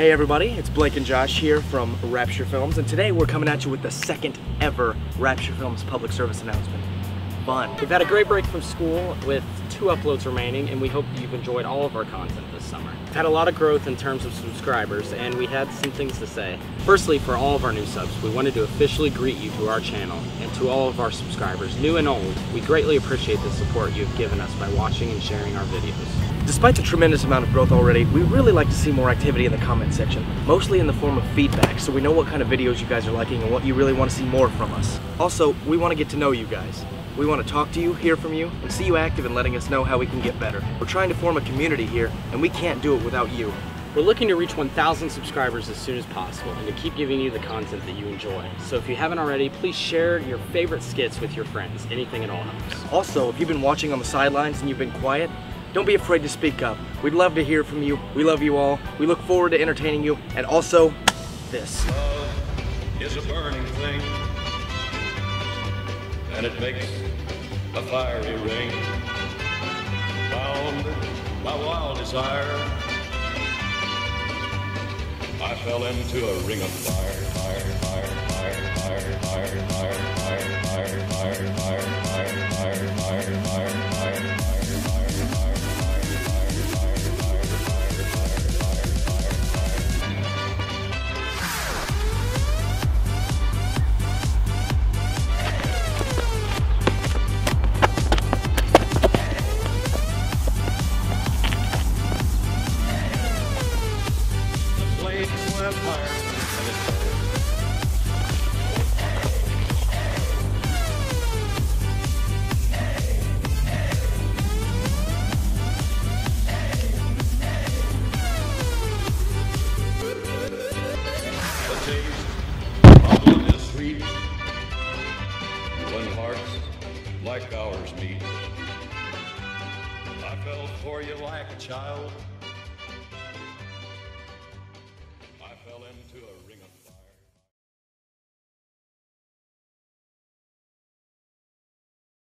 Hey everybody, it's Blake and Josh here from Rapture Films, and today we're coming at you with the second ever Rapture Films public service announcement. Fun. We've had a great break from school with 2 uploads remaining, and we hope that you've enjoyed all of our content this summer. We've had a lot of growth in terms of subscribers, and we had some things to say. Firstly, for all of our new subs, we wanted to officially greet you to our channel and to all of our subscribers, new and old. We greatly appreciate the support you've given us by watching and sharing our videos. Despite the tremendous amount of growth already, we really like to see more activity in the comment section, mostly in the form of feedback, so we know what kind of videos you guys are liking and what you really want to see more from us. Also, we want to get to know you guys. We want to talk to you, hear from you, and see you active in letting us know how we can get better. We're trying to form a community here, and we can't do it without you. We're looking to reach 1,000 subscribers as soon as possible and to keep giving you the content that you enjoy. So if you haven't already, please share your favorite skits with your friends. Anything at all helps. Also, if you've been watching on the sidelines and you've been quiet, don't be afraid to speak up. We'd love to hear from you. We love you all. We look forward to entertaining you, and also this. Love is a burning thing, and it makes a fiery ring, bound by wild desire. I fell into a ring of fire, fire, fire, fire, fire, fire, fire, fire, fire, fire, fire, fire, fire, fire, fire. When hearts like ours meet, I fell for you like a child.